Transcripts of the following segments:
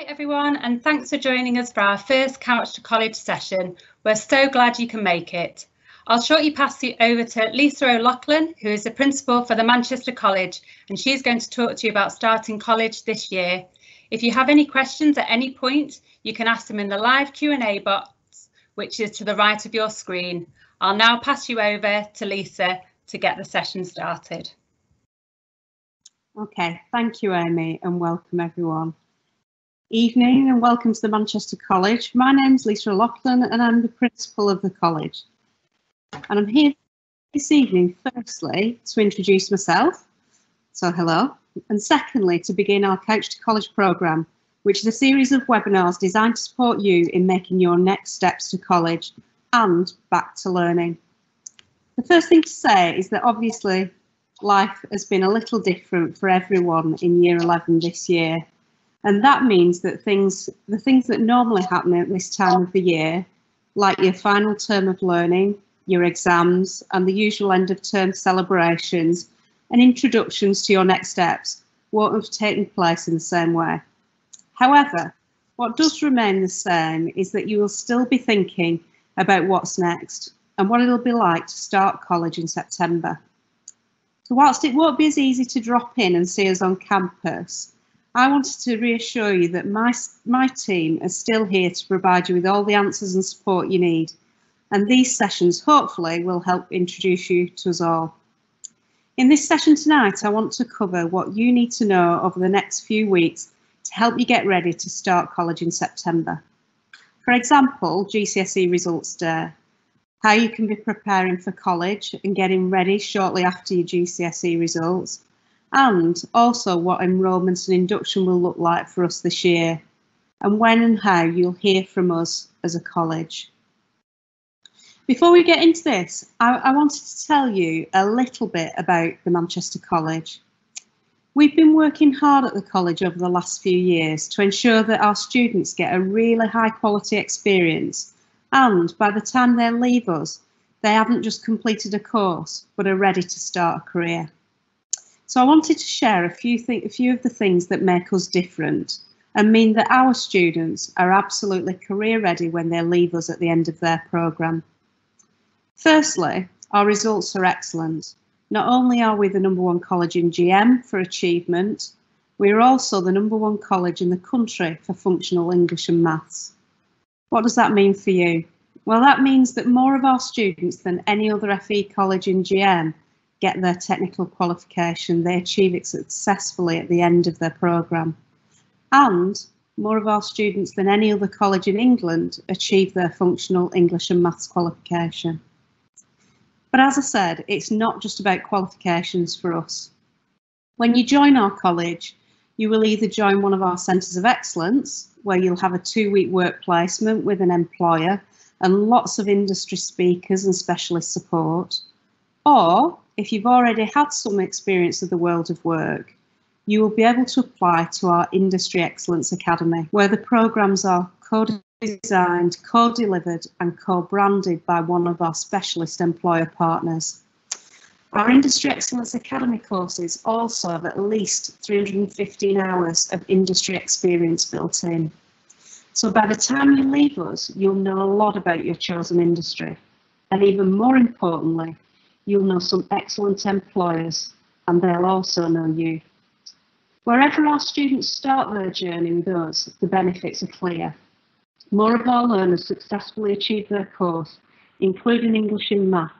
Hi everyone, and thanks for joining us for our first Couch to College session. We're so glad you can make it. I'll shortly pass you over to Lisa O'Loughlin, who is the principal for the Manchester College, and she's going to talk to you about starting college this year. If you have any questions at any point, you can ask them in the live Q&A box, which is to the right of your screen. I'll now pass you over to Lisa to get the session started. Okay, thank you Amy, and welcome everyone. Evening and welcome to the Manchester College. My name's Lisa O'Loughlin and I'm the principal of the college. And I'm here this evening, firstly, to introduce myself, so hello, and secondly, to begin our Couch to College programme, which is a series of webinars designed to support you in making your next steps to college and back to learning. The first thing to say is that obviously life has been a little different for everyone in Year 11 this year. And that means that the things that normally happen at this time of the year, like your final term of learning, your exams, and the usual end of term celebrations and introductions to your next steps, won't have taken place in the same way. However, what does remain the same is that you will still be thinking about what's next and what it'll be like to start college in September. So whilst it won't be as easy to drop in and see us on campus, I wanted to reassure you that my team are still here to provide you with all the answers and support you need, and these sessions hopefully will help introduce you to us all. In this session tonight, I want to cover what you need to know over the next few weeks to help you get ready to start college in September. For example, GCSE Results Day, how you can be preparing for college and getting ready shortly after your GCSE results, and also what enrolment and induction will look like for us this year, and when and how you'll hear from us as a college. Before we get into this, I wanted to tell you a little bit about the Manchester College. We've been working hard at the college over the last few years to ensure that our students get a really high quality experience, and by the time they leave us, they haven't just completed a course but are ready to start a career. So I wanted to share a few of the things that make us different and mean that our students are absolutely career ready when they leave us at the end of their programme. Firstly, our results are excellent. Not only are we the #1 college in GM for achievement, we are also the #1 college in the country for functional English and maths. What does that mean for you? Well, that means that more of our students than any other FE college in GM get their technical qualification, they achieve it successfully at the end of their programme. And more of our students than any other college in England achieve their functional English and maths qualification. But as I said, it's not just about qualifications for us. When you join our college, you will either join one of our Centres of Excellence, where you'll have a 2-week work placement with an employer and lots of industry speakers and specialist support, or if you've already had some experience of the world of work, you will be able to apply to our Industry Excellence Academy, where the programmes are co-designed, co-delivered and co-branded by one of our specialist employer partners. Our Industry Excellence Academy courses also have at least 315 hours of industry experience built in. So by the time you leave us, you'll know a lot about your chosen industry, and even more importantly, you'll know some excellent employers, and they'll also know you. Wherever our students start their journey with us, the benefits are clear. More of our learners successfully achieve their course, including English and math,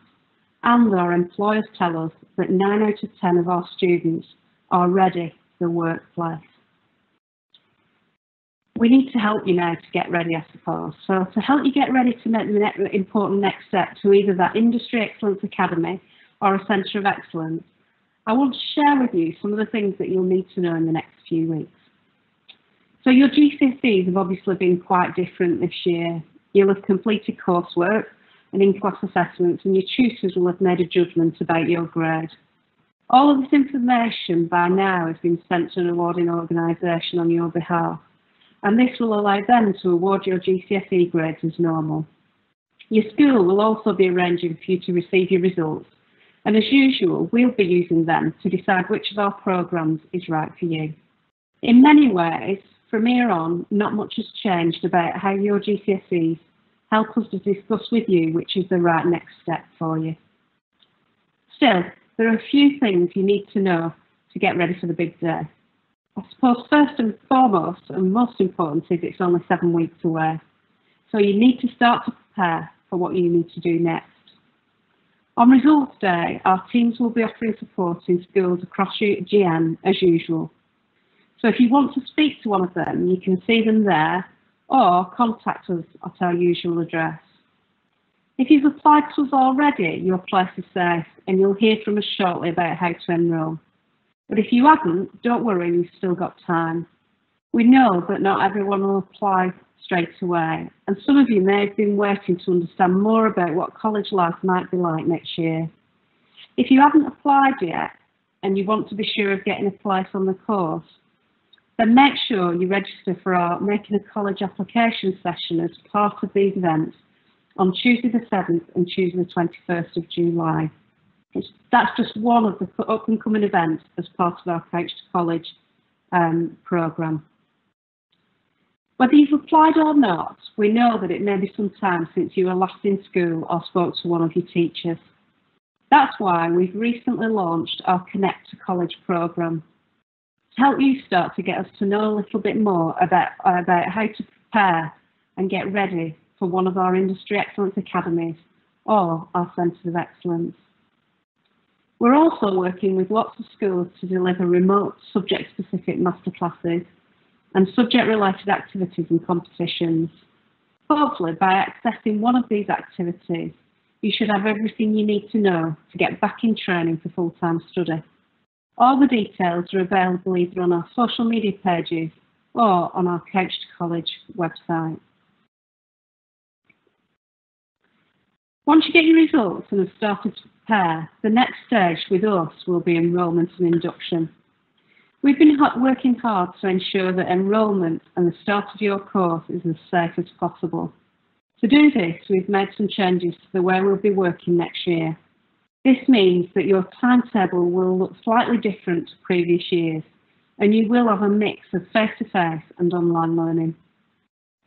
and our employers tell us that 9 out of 10 of our students are ready for the workplace. We need to help you now to get ready, I suppose. So to help you get ready to make the important next step to either that Industry Excellence Academy or a Centre of Excellence, I want to share with you some of the things that you'll need to know in the next few weeks. So your GCSEs have obviously been quite different this year. You'll have completed coursework and in-class assessments, and your tutors will have made a judgment about your grade. All of this information by now has been sent to an awarding organisation on your behalf, and this will allow them to award your GCSE grades as normal. Your school will also be arranging for you to receive your results, and as usual, we'll be using them to decide which of our programmes is right for you. In many ways, from here on, not much has changed about how your GCSEs help us to discuss with you which is the right next step for you. Still, there are a few things you need to know to get ready for the big day. I suppose first and foremost and most important is it's only 7 weeks away, so you need to start to prepare for what you need to do next. On results day, our teams will be offering support in schools across GN as usual. So if you want to speak to one of them, you can see them there or contact us at our usual address. If you've applied to us already, your place is safe and you'll hear from us shortly about how to enrol. But if you haven't, don't worry, you've still got time. We know that not everyone will apply straight away, and some of you may have been waiting to understand more about what college life might be like next year. If you haven't applied yet and you want to be sure of getting a place on the course, then make sure you register for our Making a College Application session as part of these events on Tuesday the 7th and Tuesday the 21st of July. That's just one of the up and coming events as part of our Couch to College programme. Whether you've applied or not, we know that it may be some time since you were last in school or spoke to one of your teachers. That's why we've recently launched our Connect to College programme to help you start to get us to know a little bit more about how to prepare and get ready for one of our Industry Excellence Academies or our Centre of Excellence. We're also working with lots of schools to deliver remote subject-specific masterclasses and subject-related activities and competitions. Hopefully, by accessing one of these activities, you should have everything you need to know to get back in training for full-time study. All the details are available either on our social media pages or on our Couch to College website. Once you get your results and have started to prepare, the next stage with us will be enrolment and induction. We've been working hard to ensure that enrolment and the start of your course is as safe as possible. To do this, we've made some changes to the way we'll be working next year. This means that your timetable will look slightly different to previous years, and you will have a mix of face-to-face and online learning.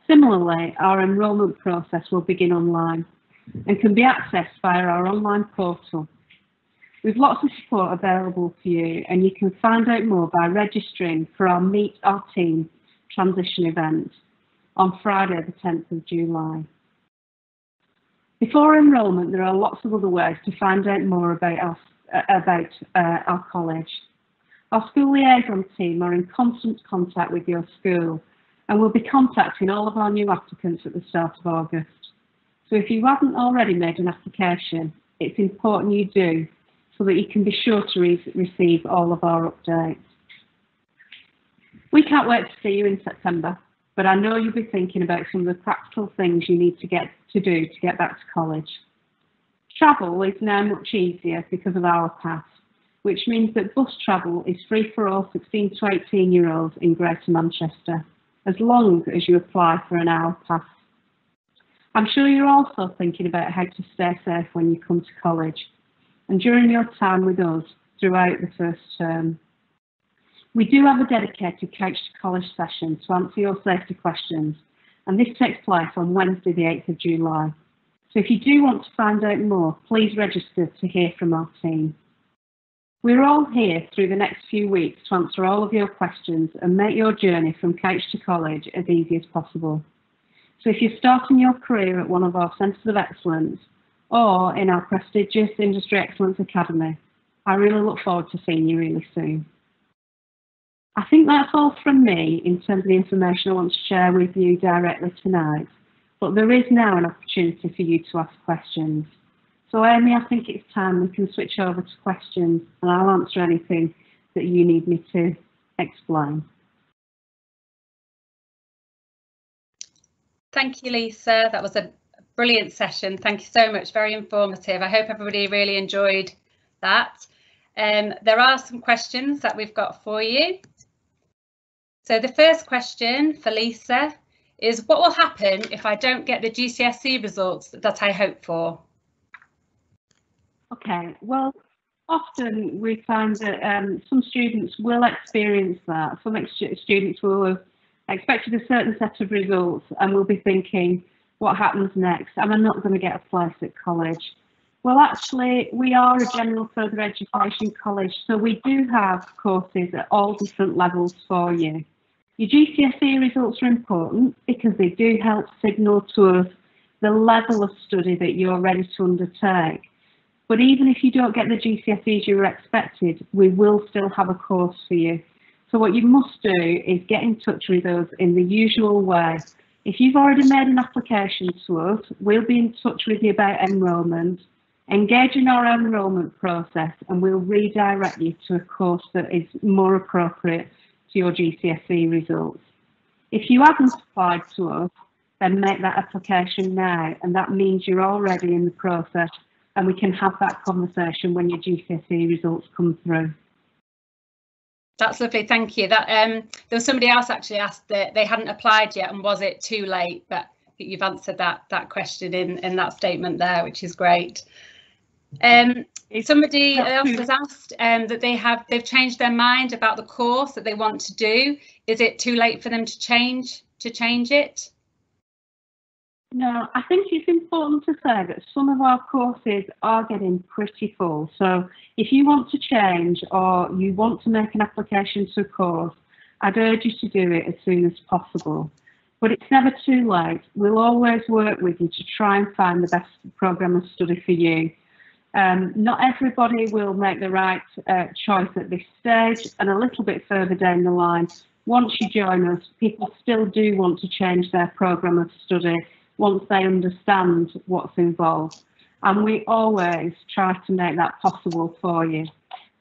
Similarly, our enrolment process will begin online and can be accessed via our online portal. We've lots of support available for you, and you can find out more by registering for our Meet Our Team transition event on Friday the 10th of July. Before enrolment, there are lots of other ways to find out more about our college. Our school liaison team are in constant contact with your school, and we'll be contacting all of our new applicants at the start of August. So if you haven't already made an application, it's important you do so that you can be sure to receive all of our updates. We can't wait to see you in September, but I know you'll be thinking about some of the practical things you need to do to get back to college. Travel is now much easier because of HourPass, which means that bus travel is free for all 16 to 18 year olds in Greater Manchester, as long as you apply for an HourPass. I'm sure you're also thinking about how to stay safe when you come to college and during your time with us throughout the first term. We do have a dedicated Couch to College session to answer your safety questions, and this takes place on Wednesday the 8th of July. So if you do want to find out more, please register to hear from our team. We're all here through the next few weeks to answer all of your questions and make your journey from Couch to College as easy as possible. So if you're starting your career at one of our Centres of Excellence or in our prestigious Industry Excellence Academy, I really look forward to seeing you really soon. I think that's all from me in terms of the information I want to share with you directly tonight, but there is now an opportunity for you to ask questions. So Amy, I think it's time we can switch over to questions, and I'll answer anything that you need me to explain. Thank you, Lisa. That was a brilliant session. Thank you so much. Very informative. I hope everybody really enjoyed that. There are some questions that we've got for you. So the first question for Lisa is, what will happen if I don't get the GCSE results that I hope for? Okay, well, often we find that some students will experience that. Some students will have I expected a certain set of results and will be thinking, what happens next? Am I not going to get a place at college? Well, actually, we are a general further education college, so we do have courses at all different levels for you. Your GCSE results are important because they do help signal to us the level of study that you're ready to undertake. But even if you don't get the GCSEs you were expected, we will still have a course for you. So what you must do is get in touch with us in the usual way. If you've already made an application to us, we'll be in touch with you about enrolment. Engage in our enrolment process and we'll redirect you to a course that is more appropriate to your GCSE results. If you haven't applied to us, then make that application now, and that means you're already in the process and we can have that conversation when your GCSE results come through. That's lovely, thank you. That there was somebody else actually asked that they hadn't applied yet and was it too late, but I think you've answered that question in that statement there, which is great. Somebody else has asked that they've changed their mind about the course that they want to do. Is it too late for them to change it? No, I think it's important to say that some of our courses are getting pretty full. So if you want to change or you want to make an application to a course, I'd urge you to do it as soon as possible. But it's never too late. We'll always work with you to try and find the best programme of study for you. Not everybody will make the right choice at this stage, and a little bit further down the line, once you join us, people still do want to change their programme of study once they understand what's involved, and we always try to make that possible for you.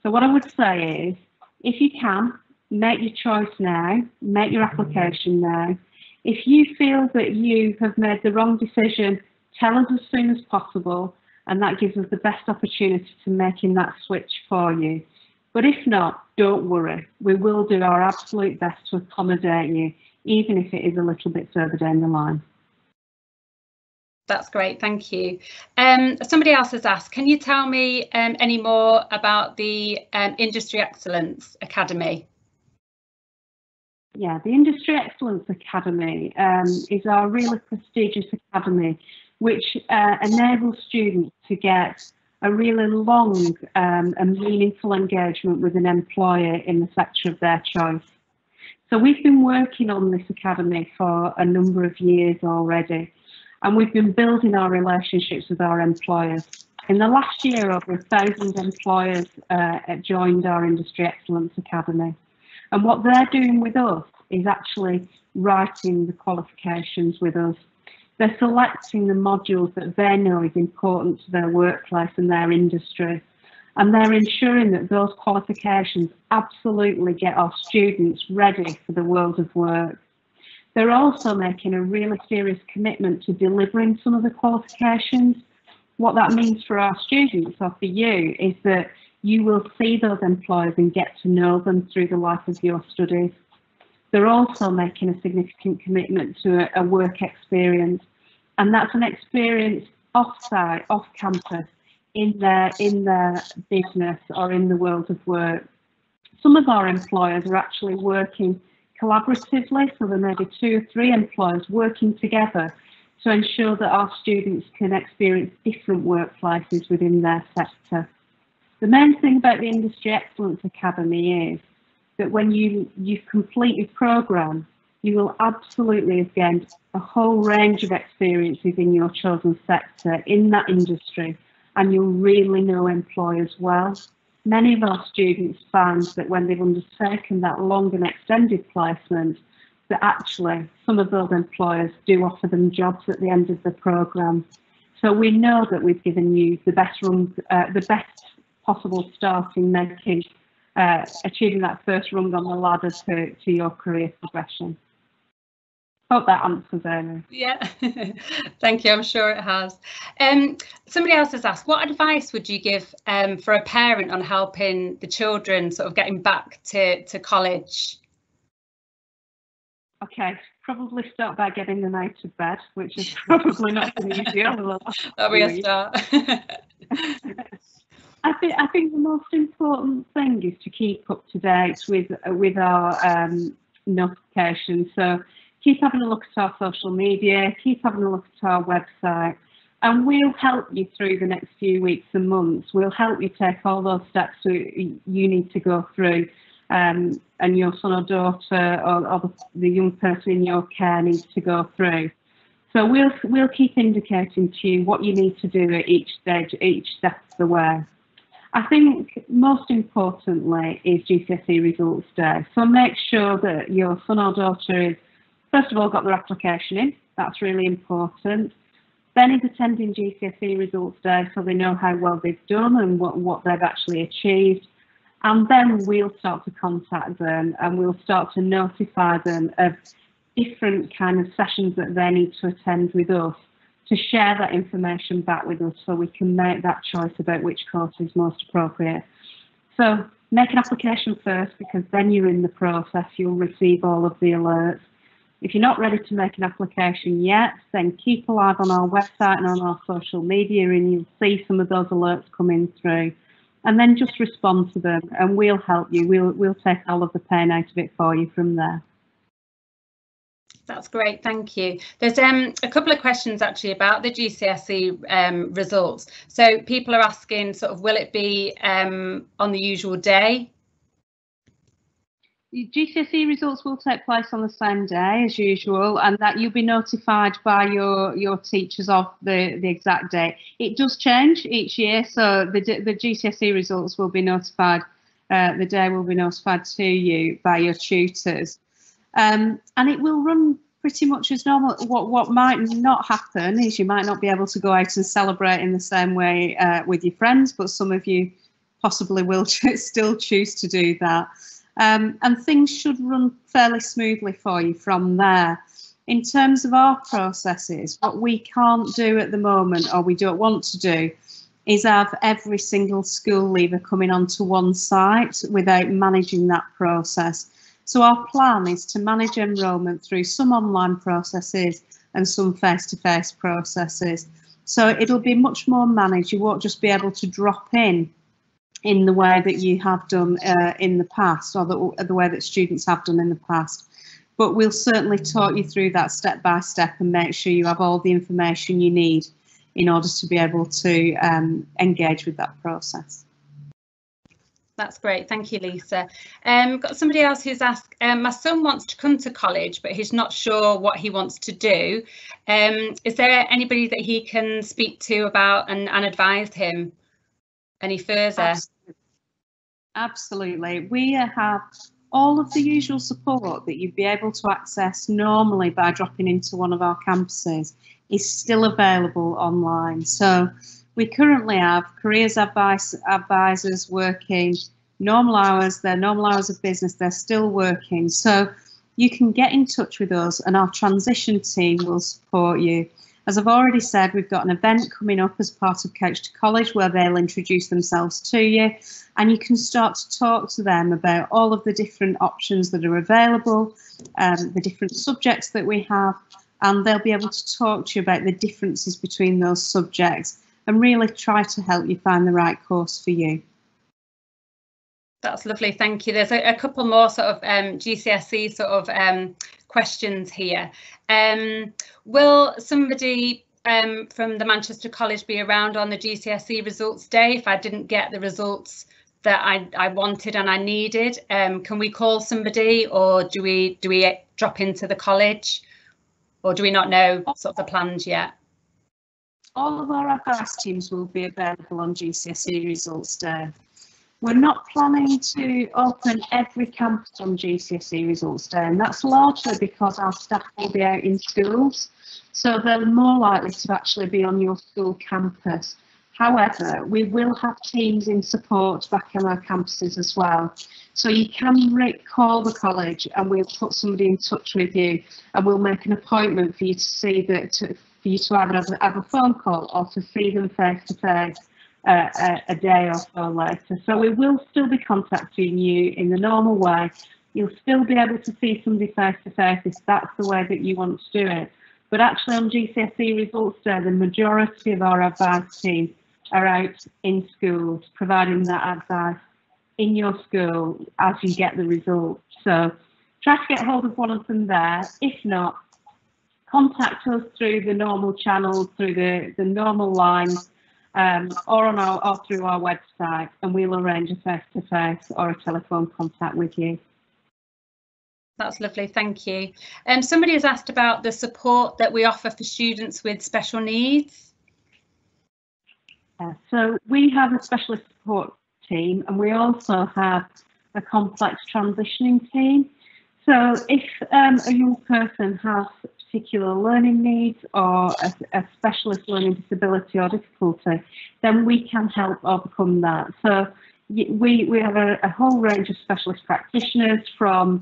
So what I would say is, if you can, make your choice now, make your application now. If you feel that you have made the wrong decision, tell us as soon as possible, and that gives us the best opportunity to making that switch for you. But if not, don't worry, we will do our absolute best to accommodate you, even if it is a little bit further down the line. That's great, thank you. Somebody else has asked, can you tell me any more about the Industry Excellence Academy? Yeah, the Industry Excellence Academy is our really prestigious academy which enables students to get a really long and meaningful engagement with an employer in the sector of their choice. So we've been working on this academy for a number of years already, and we've been building our relationships with our employers. In the last year, over 1,000 employers joined our Industry Excellence Academy. And what they're doing with us is actually writing the qualifications with us. They're selecting the modules that they know is important to their workplace and their industry. And they're ensuring that those qualifications absolutely get our students ready for the world of work. They're also making a really serious commitment to delivering some of the qualifications. What that means for our students or for you is that you will see those employers and get to know them through the life of your studies. They're also making a significant commitment to a work experience, and that's an experience off-site, off-campus, in their business or in the world of work. Some of our employers are actually working collaboratively, so there may be 2 or 3 employers working together to ensure that our students can experience different workplaces within their sector. The main thing about the Industry Excellence Academy is that when you complete your programme, you will absolutely have gained a whole range of experiences in your chosen sector, in that industry, and you'll really know employers well. Many of our students find that when they've undertaken that long and extended placement, that actually some of those employers do offer them jobs at the end of the programme. So we know that we've given you the best possible start in making achieving that first rung on the ladder to your career progression. Hope that answers it. Yeah, thank you, I'm sure it has. Somebody else has asked, what advice would you give for a parent on helping the children sort of getting back to college? Okay, probably start by getting them out of bed, which is probably not going to be easy. That'll be a start. I think the most important thing is to keep up to date with our notifications. So keep having a look at our social media, keep having a look at our website, and we'll help you through the next few weeks and months. We'll help you take all those steps you need to go through, and your son or daughter or the young person in your care needs to go through. So we'll keep indicating to you what you need to do at each stage, each step of the way. I think most importantly is GCSE results day. So make sure that your son or daughter is, first of all, got their application in. That's really important. Then is attending GCSE results day so they know how well they've done and what they've actually achieved. And then we'll start to contact them and we'll start to notify them of different kind of sessions that they need to attend with us, to share that information back with us so we can make that choice about which course is most appropriate. So make an application first, because then you're in the process, you'll receive all of the alerts. If you're not ready to make an application yet, then keep alive on our website and on our social media and you'll see some of those alerts coming through. And then just respond to them and we'll help you. We'll take all of the pain out of it for you from there. That's great, thank you. There's a couple of questions actually about the GCSE results. So people are asking, sort of, will it be on the usual day? The GCSE results will take place on the same day as usual, and that you'll be notified by your teachers of the exact date. It does change each year, so the GCSE results will be notified, the day will be notified to you by your tutors. And it will run pretty much as normal. What might not happen is you might not be able to go out and celebrate in the same way with your friends, but some of you possibly will still choose to do that. And things should run fairly smoothly for you from there. In terms of our processes, what we can't do at the moment, or we don't want to do, is have every single school leaver coming onto one site without managing that process. So our plan is to manage enrolment through some online processes and some face-to-face processes. So it'll be much more managed. You won't just be able to drop in the way that you have done in the past, or the way that students have done in the past. But we'll certainly talk you through that step by step and make sure you have all the information you need in order to be able to engage with that process. That's great, thank you, Lisa. Got somebody else who's asked, my son wants to come to college, but he's not sure what he wants to do. Is there anybody that he can speak to about and advise him any further? Absolutely. Absolutely. We have all of the usual support that you'd be able to access normally by dropping into one of our campuses is still available online. So we currently have careers advisors working normal hours, their normal hours of business, they're still working. So you can get in touch with us and our transition team will support you. As I've already said, we've got an event coming up as part of Couch to College where they'll introduce themselves to you and you can start to talk to them about all of the different options that are available, the different subjects that we have, and they'll be able to talk to you about the differences between those subjects and really try to help you find the right course for you. That's lovely, thank you. There's a couple more sort of GCSE sort of questions here. Will somebody from the Manchester College be around on the GCSE results day if I didn't get the results that I wanted and I needed? Can we call somebody, or do we drop into the college, or do we not know sort of the plans yet? All of our HourPass teams will be available on GCSE results day. We're not planning to open every campus on GCSE results day, and that's largely because our staff will be out in schools, so they're more likely to actually be on your school campus. However, we will have teams in support back on our campuses as well. So you can call the college and we'll put somebody in touch with you and we'll make an appointment for you to see that, for you to either have a phone call or to see them face to face a day or so later. So we will still be contacting you in the normal way. You'll still be able to see somebody face to face if that's the way that you want to do it. But actually on GCSE results day, the majority of our advice team are out in schools, providing that advice in your school as you get the results. So Try to get hold of one of them there. If not, contact us through the normal channels, through the normal lines, or on our, or through our website, and we'll arrange a face-to-face or a telephone contact with you. That's lovely, thank you. Somebody has asked about the support that we offer for students with special needs. So we have a specialist support team, and we also have a complex transitioning team. So if a young person has particular learning needs or a specialist learning disability or difficulty, then we can help overcome that. So we have a whole range of specialist practitioners, from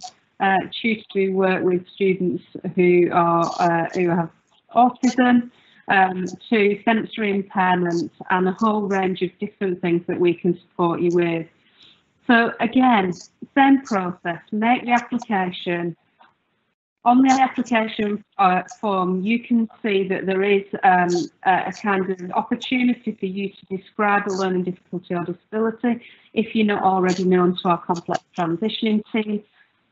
tutors who work with students who are who have autism, to sensory impairment, and a whole range of different things that we can support you with. So again, same process, make the application. On the application form, you can see that there is a kind of opportunity for you to describe a learning difficulty or disability if you're not already known to our complex transitioning team.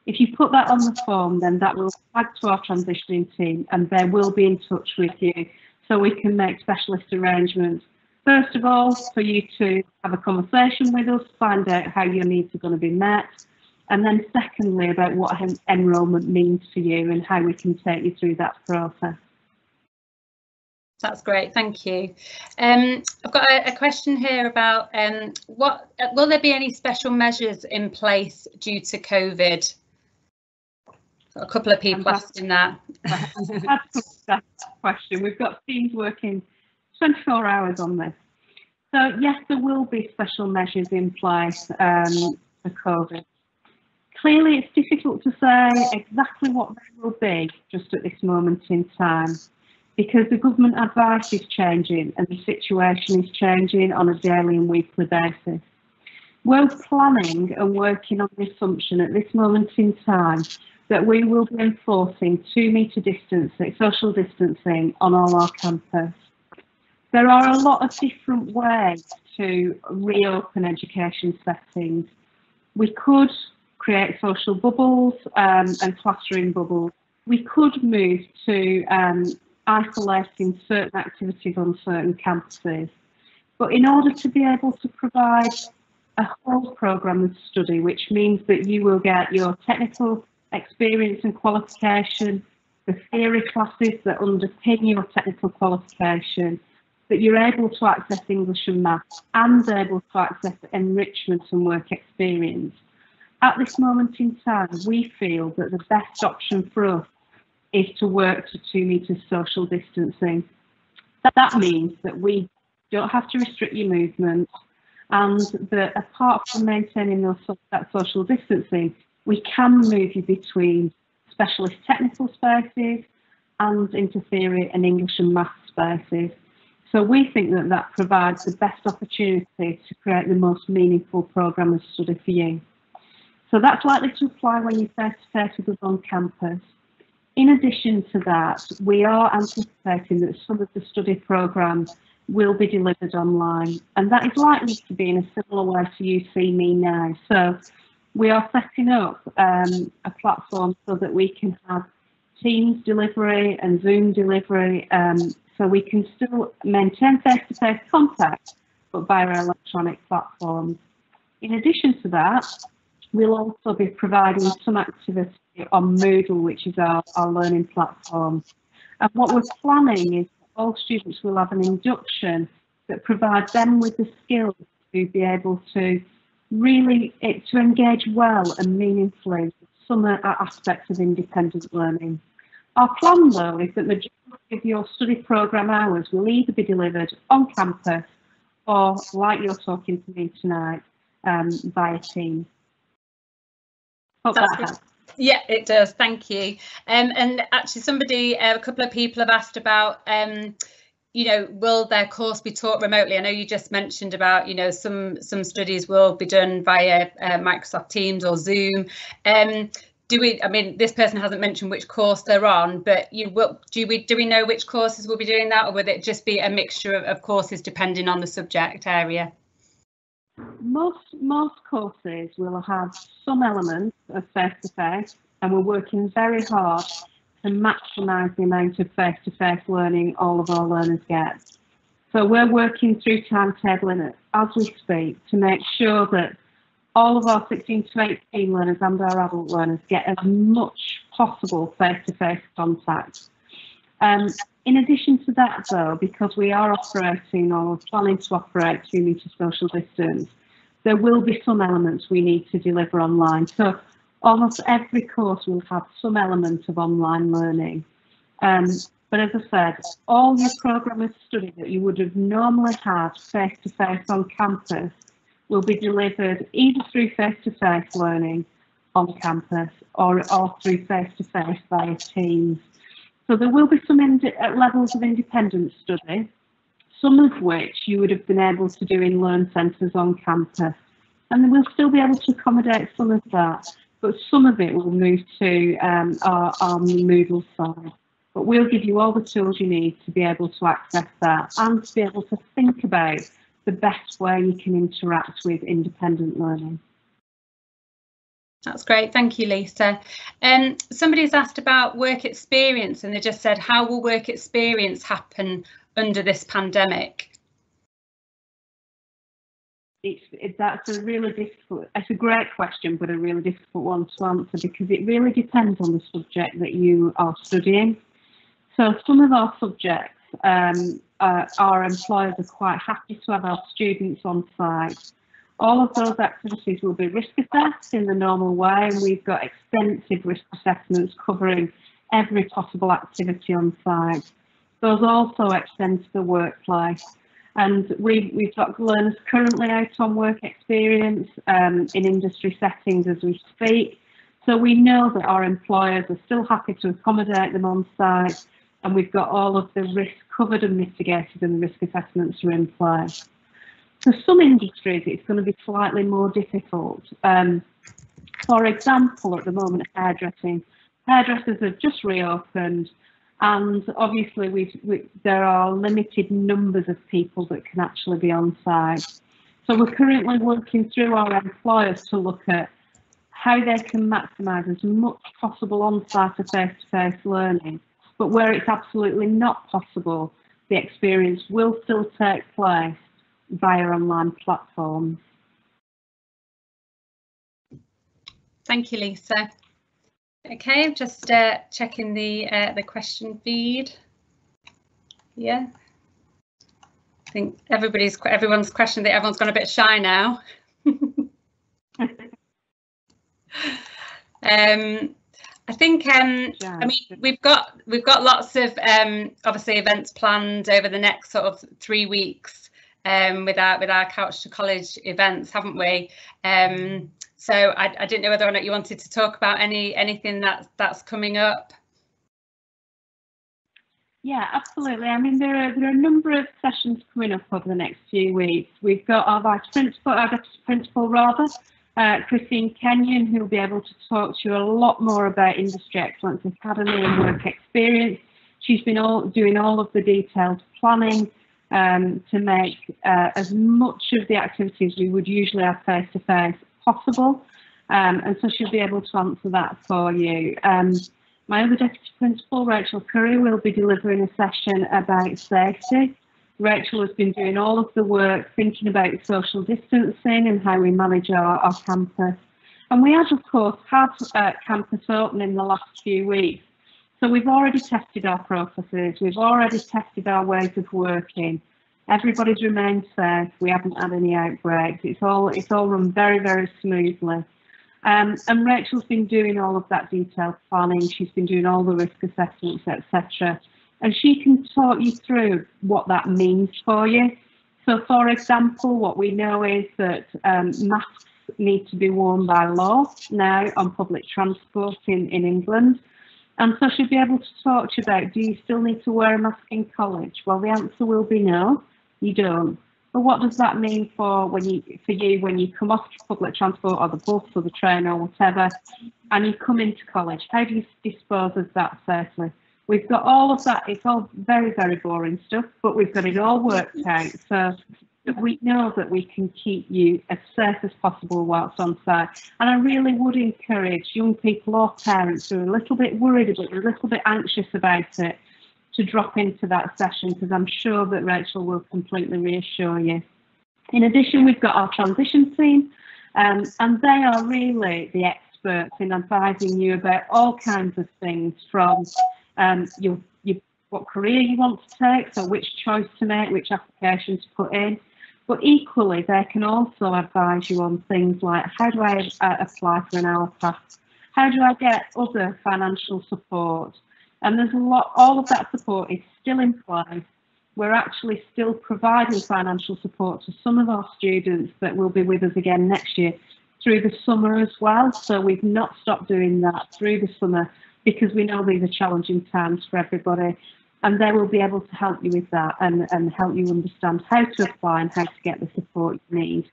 If you put that on the form, then that will flag to our transitioning team, and they will be in touch with you, so we can make specialist arrangements. First of all, for you to have a conversation with us, find out how your needs are going to be met. And then secondly, about what enrolment means for you and how we can take you through that process. That's great, thank you. I've got a question here about will there be any special measures in place due to COVID? A couple of people asking that. That's a question. We've got teams working 24 hours on this. So yes, there will be special measures in place for COVID. Clearly, it's difficult to say exactly what they will be just at this moment in time, because the government advice is changing and the situation is changing on a daily and weekly basis. We're planning and working on the assumption at this moment in time that we will be enforcing 2 metre distancing, social distancing, on all our campus. There are a lot of different ways to reopen education settings. We could create social bubbles and classroom bubbles. We could move to isolating certain activities on certain campuses. But in order to be able to provide a whole programme of study, which means that you will get your technical experience and qualification, the theory classes that underpin your technical qualification, that you're able to access English and maths, and able to access enrichment and work experience. At this moment in time, we feel that the best option for us is to work to 2 metres social distancing. That means that we don't have to restrict your movement, and that apart from maintaining that social distancing, we can move you between specialist technical spaces and into theory and English and maths spaces. So we think that that provides the best opportunity to create the most meaningful programme of study for you. So that's likely to apply when you're face-to-face with us on campus. In addition to that, we are anticipating that some of the study programmes will be delivered online, and that is likely to be in a similar way to UC Me Now. So we are setting up a platform so that we can have Teams delivery and Zoom delivery, so we can still maintain face-to-face contact, but via our electronic platforms. In addition to that, we'll also be providing some activity on Moodle, which is our learning platform. And what we're planning is all students will have an induction that provides them with the skills to be able to really to engage well and meaningfully with some aspects of independent learning. Our plan, though, is that the majority of your study programme hours will either be delivered on campus or, like you're talking to me tonight, via Teams. Yeah, it does. Thank you. And actually, somebody, a couple of people have asked about, you know, will their course be taught remotely? I know you just mentioned about, you know, some studies will be done via Microsoft Teams or Zoom. Do we? I mean, this person hasn't mentioned which course they're on, but do we know which courses will be doing that, or will it just be a mixture of courses depending on the subject area? Most courses will have some element of face-to-face and we're working very hard to maximise the amount of face-to-face learning all of our learners get. So we're working through timetabling as we speak to make sure that all of our 16 to 18 learners and our adult learners get as much possible face-to-face contact. In addition to that though, because we are operating or planning to operate 2 metre social distance, there will be some elements we need to deliver online. So almost every course will have some element of online learning. But as I said, all your programme of study that you would have normally had face-to-face on campus will be delivered either through face-to-face learning on campus or through face-to-face via Teams. So there will be some levels of independent study, some of which you would have been able to do in learn centres on campus. And we'll still be able to accommodate some of that, but some of it will move to our Moodle side. But we'll give you all the tools you need to be able to access that and to be able to think about the best way you can interact with independent learning. That's great, thank you, Lisa. Somebody's asked about work experience and they just said, how will work experience happen under this pandemic? That's a great question, but a really difficult one to answer because it really depends on the subject that you are studying. So some of our subjects, our employers are quite happy to have our students on site. All of those activities will be risk assessed in the normal way, and we've got extensive risk assessments covering every possible activity on site. Those also extend to the workplace, and we've got learners currently out on work experience in industry settings as we speak. So we know that our employers are still happy to accommodate them on site, and we've got all of the risk covered and mitigated, and the risk assessments are in place. For some industries, it's going to be slightly more difficult. For example, at the moment, hairdressing. Hairdressers have just reopened, and obviously there are limited numbers of people that can actually be on site. So we're currently working through our employers to look at how they can maximise as much possible on-site and face-to-face learning. But where it's absolutely not possible, the experience will still take place via online platforms. Thank you, Lisa. Okay, I'm just checking the question feed. Yeah, I think everyone's questioned that everyone's gone a bit shy now. I think I mean we've got lots of obviously events planned over the next sort of 3 weeks with our Couch to College events, haven't we? So I didn't know whether or not you wanted to talk about anything that's coming up. Yeah, absolutely. I mean, there are a number of sessions coming up over the next few weeks. We've got our vice principal, Christine Kenyon, who will be able to talk to you a lot more about Industry Excellence Academy and work experience. She's been doing all of the detailed planning to make as much of the activities we would usually have face-to-face possible, and so she'll be able to answer that for you. My other deputy principal, Rachel Curry, will be delivering a session about safety. Rachel has been doing all of the work thinking about social distancing and how we manage our campus. And we have, of course, had campus open in the last few weeks. So we've already tested our processes, we've already tested our ways of working. Everybody's remained safe, we haven't had any outbreaks. It's all run very, very smoothly. And Rachel's been doing all of that detailed planning, she's been doing all the risk assessments, etc. And she can talk you through what that means for you. So, for example, what we know is that masks need to be worn by law now on public transport in England. And so she'll be able to talk to you about, do you still need to wear a mask in college? Well, the answer will be no, you don't. But what does that mean for you when you come off public transport or the bus or the train or whatever, and you come into college? How do you dispose of that safely? We've got all of that. It's all very, very boring stuff, but we've got it all worked out. So that we know that we can keep you as safe as possible whilst on site. And I really would encourage young people or parents who are a little bit worried about it, a little bit anxious about it, to drop into that session, because I'm sure that Rachel will completely reassure you. In addition, we've got our transition team, and they are really the experts in advising you about all kinds of things, from what career you want to take, so which choice to make, which application to put in. But equally, they can also advise you on things like, how do I apply for an HourPass? How do I get other financial support? And there's a lot, all of that support is still in place. We're actually still providing financial support to some of our students that will be with us again next year through the summer as well. So we've not stopped doing that through the summer, because we know these are challenging times for everybody, and they will be able to help you with that and help you understand how to apply and how to get the support you need.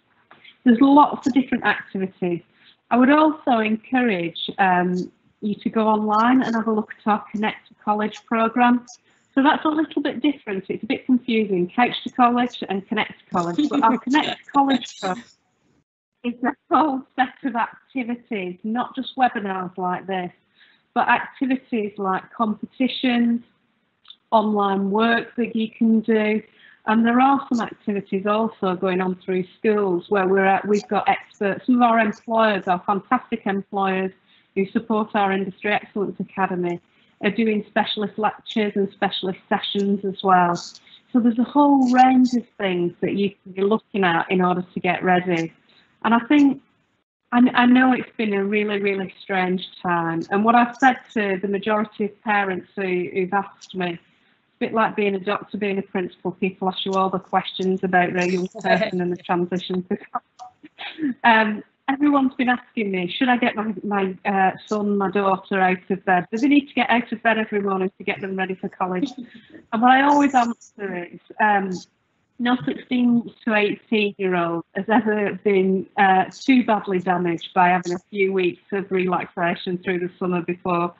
There's lots of different activities. I would also encourage you to go online and have a look at our Connect to College programme. So that's a little bit different. It's a bit confusing, Couch to College and Connect to College, but our Connect to College programme is a whole set of activities, not just webinars like this, but activities like competitions, online work that you can do. And there are some activities also going on through schools where we've got experts. Some of our employers, our fantastic employers who support our Industry Excellence Academy, are doing specialist lectures and specialist sessions as well. So there's a whole range of things that you can be looking at in order to get ready. And I think, I know it's been a really, really strange time. And what I've said to the majority of parents who've asked me, it's a bit like being a doctor, being a principal. People ask you all the questions about their young person and the transition. Everyone's been asking me, should I get my son, my daughter out of bed? Do they need to get out of bed every morning to get them ready for college? And what I always answer is, no 16 to 18 year old has ever been too badly damaged by having a few weeks of relaxation through the summer before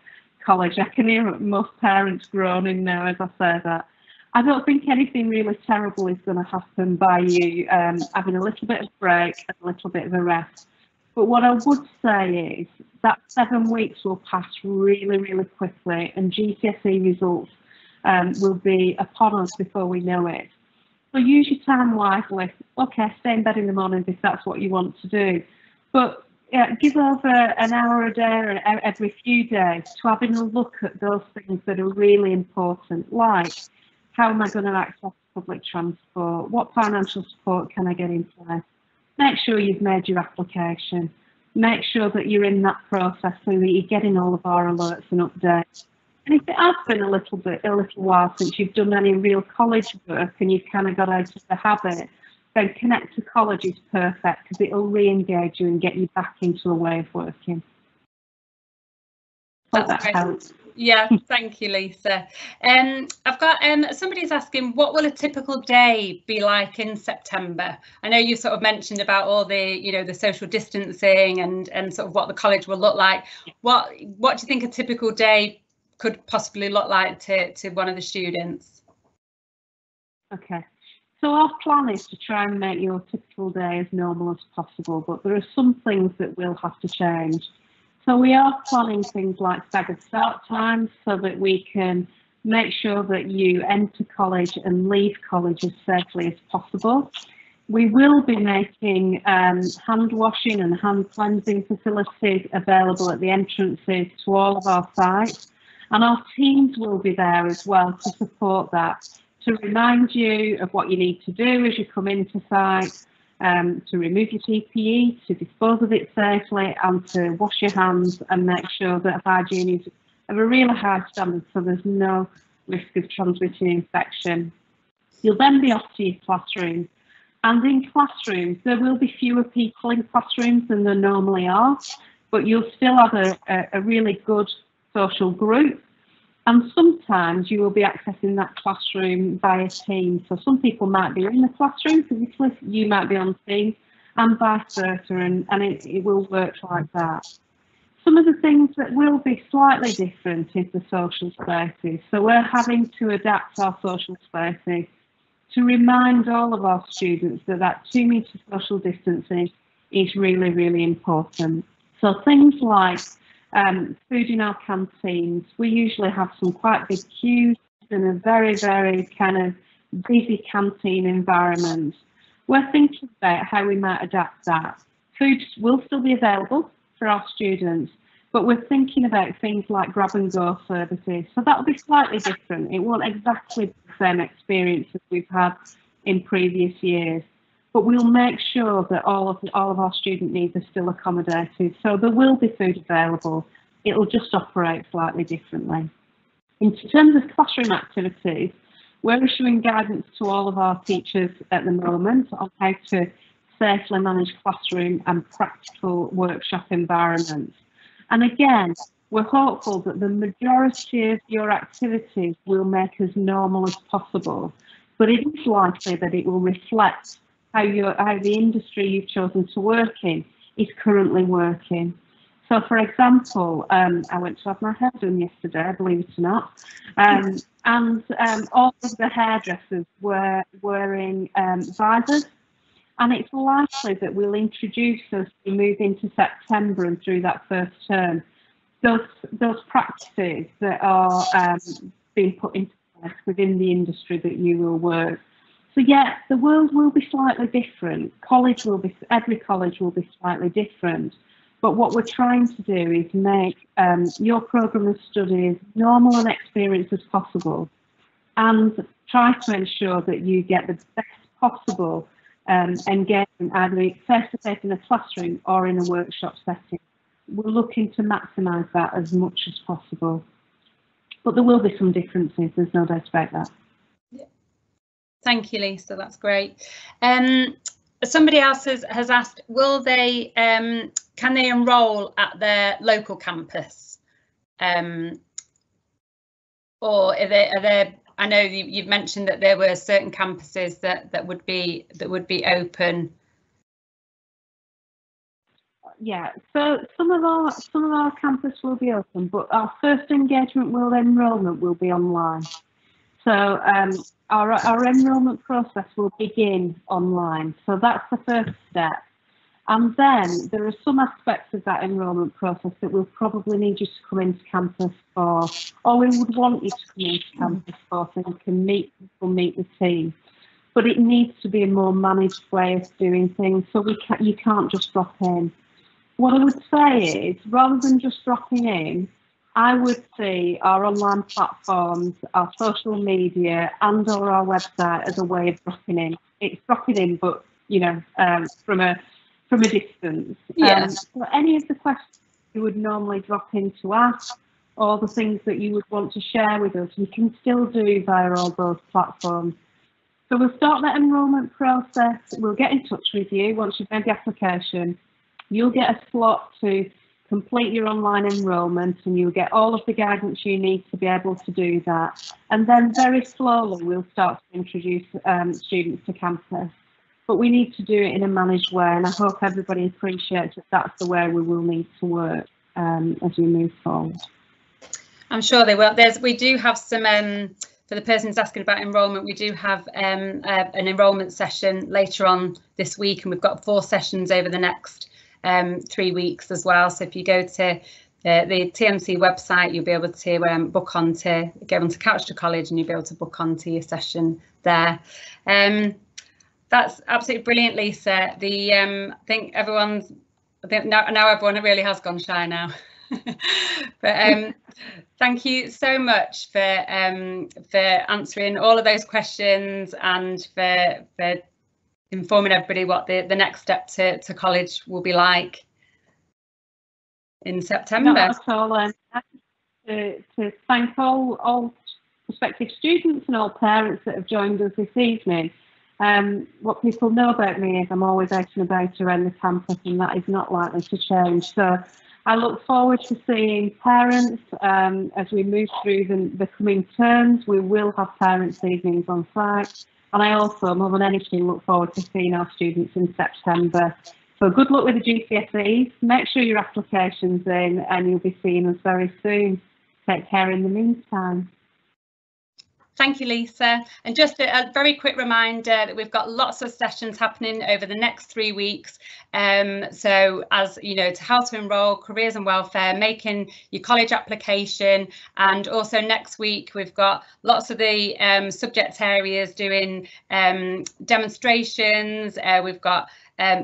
college. I can hear most parents groaning now as I say that. I don't think anything really terrible is going to happen by you having a little bit of break and a little bit of a rest. But what I would say is that 7 weeks will pass really, really quickly, and GCSE results will be upon us before we know it. So use your time wisely. Okay, stay in bed in the mornings if that's what you want to do. But yeah, give over an hour a day or every few days to having a look at those things that are really important, like how am I going to access public transport? What financial support can I get in place? Make sure you've made your application. Make sure that you're in that process so that you're getting all of our alerts and updates. And if it has been a little while since you've done any real college work and you've kind of got out of the habit, then Connect to College is perfect, because it'll re-engage you and get you back into a way of working. Hope that helps. Yeah, thank you, Lisa. I've got somebody's asking, what will a typical day be like in September? I know you sort of mentioned about all the, you know, the social distancing and sort of what the college will look like. What do you think a typical day could possibly look like to one of the students? Okay, so our plan is to try and make your typical day as normal as possible, but there are some things that will have to change. So we are planning things like staggered start times so that we can make sure that you enter college and leave college as safely as possible. We will be making hand washing and hand cleansing facilities available at the entrances to all of our sites. And our teams will be there as well to support that, to remind you of what you need to do as you come into site, to remove your PPE, to dispose of it safely, and to wash your hands and make sure that hygiene is of a really high standard, so there's no risk of transmitting infection. You'll then be off to your classroom. And in classrooms, there will be fewer people in classrooms than there normally are, but you'll still have a really good social group, and sometimes you will be accessing that classroom via Teams. So some people might be in the classroom physically, you might be on Teams, and vice versa, and it will work like that. Some of the things that will be slightly different is the social spaces. So we're having to adapt our social spaces to remind all of our students that that 2 metre social distancing is really, really important. So things like food in our canteens, we usually have some quite big queues in a very, very kind of busy canteen environment. We're thinking about how we might adapt that. Food will still be available for our students, but we're thinking about things like grab and go services. So that'll be slightly different. It won't exactly be the same experience as we've had in previous years, but we'll make sure that all of our student needs are still accommodated. So there will be food available. It'll just operate slightly differently. In terms of classroom activities, we're issuing guidance to all of our teachers at the moment on how to safely manage classroom and practical workshop environments. And again, we're hopeful that the majority of your activities will make as normal as possible, but it is likely that it will reflect how the industry you've chosen to work in is currently working. So, for example, I went to have my hair done yesterday, believe it or not, and all of the hairdressers were wearing visors, and it's likely that we'll introduce, as we move into September and through that first term, those practices that are being put into place within the industry that you will work. So yeah, the world will be slightly different. College will be, every college will be slightly different. But what we're trying to do is make your programme of study as normal an experience as possible, and try to ensure that you get the best possible engagement, either face-to-face in a classroom or in a workshop setting. We're looking to maximise that as much as possible. But there will be some differences, there's no doubt about that. Yeah. Thank you, Lisa, that's great. Somebody else has asked, will they, can they enrol at their local campus, or are there? I know you've mentioned that there were certain campuses that would be open. Yeah, so some of our campus will be open, but our first engagement with enrolment will be online. So our enrolment process will begin online. So that's the first step. And then there are some aspects of that enrolment process that we'll probably need you to come into campus for, or we would want you to come into campus for, so you can meet people, meet the team. But it needs to be a more managed way of doing things, so you can't just drop in. What I would say is, rather than just dropping in, I would see our online platforms, our social media, and or our website as a way of dropping in. It's dropping in, but you know, from a distance. Yeah. So any of the questions you would normally drop in to ask, or the things that you would want to share with us, you can still do via all those platforms. So we'll start that enrolment process. We'll get in touch with you once you've made the application. You'll get a slot to complete your online enrolment, and you'll get all of the guidance you need to be able to do that. And then very slowly we'll start to introduce students to campus. But we need to do it in a managed way, and I hope everybody appreciates that that's the way we will need to work as we move forward. I'm sure they will. We do have some, for the person who's asking about enrolment, we do have an enrolment session later on this week, and we've got 4 sessions over the next 3 weeks as well. So if you go to the TMC website, you'll be able to book on to go onto Couch to College, and you'll be able to book onto your session there. That's absolutely brilliant, Lisa. The I think now everyone really has gone shy now. But thank you so much for answering all of those questions, and for informing everybody what the next step to college will be like in September. Not at all. To thank all prospective students and all parents that have joined us this evening. What people know about me is I'm always out and about around the campus, and that is not likely to change. So I look forward to seeing parents as we move through the coming terms. We will have parents' evenings on site. And I also, more than anything, look forward to seeing our students in September. So good luck with the GCSEs. Make sure your application's in, and you'll be seeing us very soon. Take care in the meantime. Thank you, Lisa. And just a very quick reminder that we've got lots of sessions happening over the next 3 weeks. So as you know, to how to enrol, careers and welfare, making your college application, and also next week we've got lots of the subject areas doing demonstrations. We've got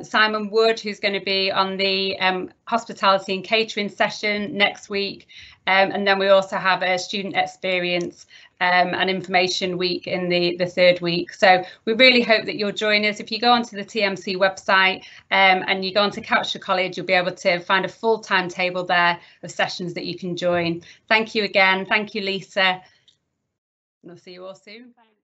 Simon Wood, who's going to be on the hospitality and catering session next week. And then we also have a student experience and information week in the third week. So we really hope that you'll join us. If you go onto the TMC website and you go onto Couch to College, you'll be able to find a full timetable there of sessions that you can join. Thank you again. Thank you, Lisa. We'll see you all soon. Bye.